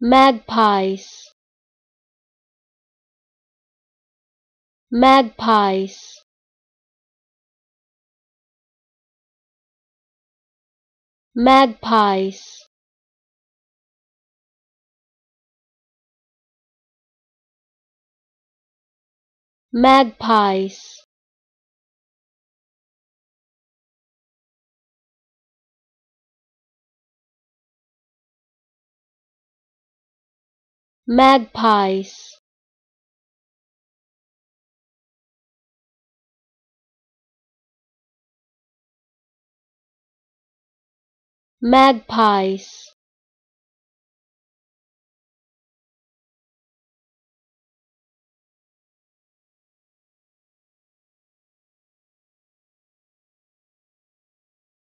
Magpies, magpies. Magpies, magpies, magpies, magpies.